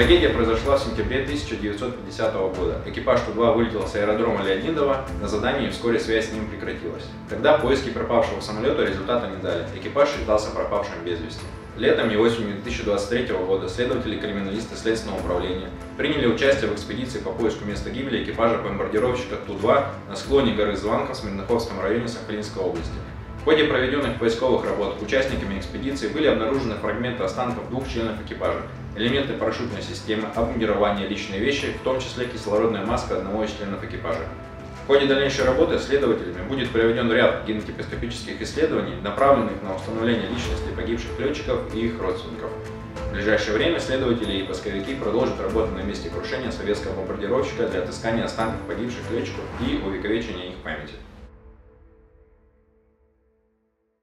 Трагедия произошла в сентябре 1950 года. Экипаж Ту-2 вылетел с аэродрома Леонидово на задание, и вскоре связь с ним прекратилась. Тогда поиски пропавшего самолета результата не дали. Экипаж считался пропавшим без вести. Летом и осенью 2023 года следователи и криминалисты Следственного управления приняли участие в экспедиции по поиску места гибели экипажа бомбардировщика Ту-2 на склоне горы Званка в Смирныховском районе Сахалинской области. В ходе проведенных поисковых работ участниками экспедиции были обнаружены фрагменты останков двух членов экипажа, элементы парашютной системы, обмундирование, личные вещи, в том числе кислородная маска одного из членов экипажа. В ходе дальнейшей работы следователями будет проведен ряд генетикоскопических исследований, направленных на установление личности погибших летчиков и их родственников. В ближайшее время следователи и поисковики продолжат работу на месте крушения советского бомбардировщика для отыскания останков погибших летчиков и увековечения их памяти.